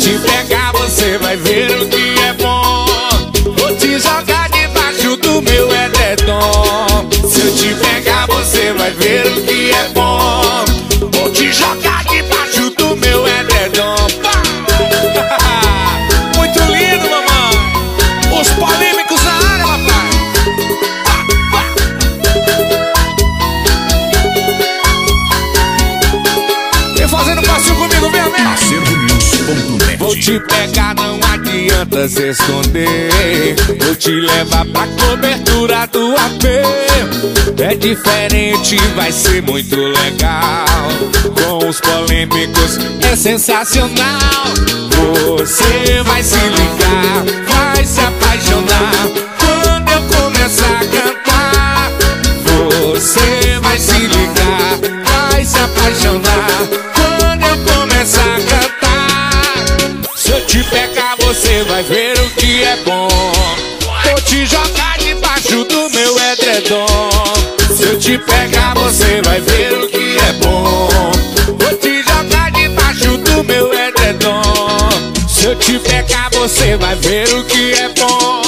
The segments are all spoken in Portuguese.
te pegar, você vai ver o que é bom. Vou te jogar debaixo do meu edredom. Se eu te pegar, você vai ver o que é bom. Vou te jogar debaixo do meu edredom. Muito lindo, mamãe. Os polêmicos na área, papai. Vem fazendo passeio comigo, vem, vem. Vou te pegar, não adianta se esconder. Vou te levar pra cobertura do AP. É diferente, vai ser muito legal. Com os polêmicos é sensacional. Você vai se ligar, vai se apaixonar. Quando eu começar a cantar, você vai se ligar, vai se apaixonar. Quando eu começar a cantar, se eu te pegar, você vai ver o que é bom. Vou te jogar debaixo do meu edredom. Se eu te pegar, você vai ver o que é bom. Vou te jogar debaixo do meu edredom. Se eu te pegar, você vai ver o que é bom.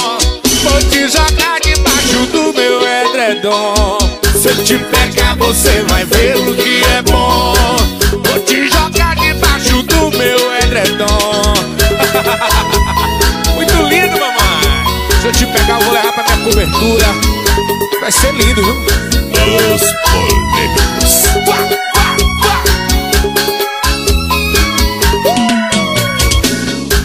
Vou te jogar debaixo do meu edredom. Se eu te pegar, você vai ver o que é bom. Vou te jogar debaixo do meu edredom. Muito lindo, mamãe. Se eu te pegar, eu vou levar pra minha cobertura. Vai ser lindo, viu? Os polêmicos.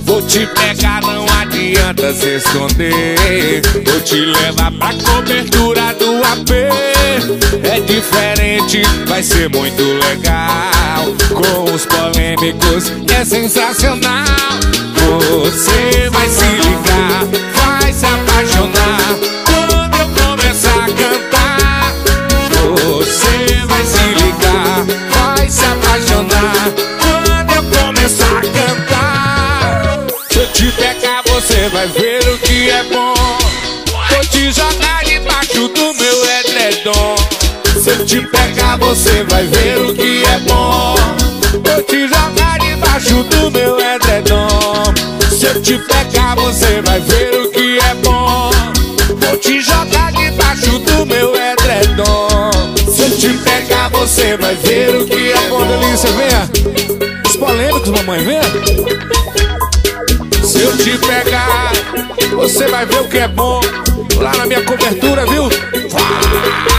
Vou te pegar, não adianta se esconder. Vou te levar pra cobertura do AP. É diferente, vai ser muito legal. Com os polêmicos é sensacional. Você vai se ligar, vai se apaixonar. Quando eu começar a cantar, você vai se ligar, vai se apaixonar. Quando eu começar a cantar, se eu te pegar, você vai ver o que é bom. Vou te jogar debaixo do meu edredom. Se eu te pegar, você vai ver o que é bom. Vou te jogar debaixo do meu edredom. Se eu te pegar, você vai ver o que é bom. Vou te jogar debaixo do meu edredom. Se eu te pegar, você vai ver o que é bom. Delícia, venha. Os polêmicos, mamãe, venha. Se eu te pegar, você vai ver o que é bom. Lá na minha cobertura, viu? Vai.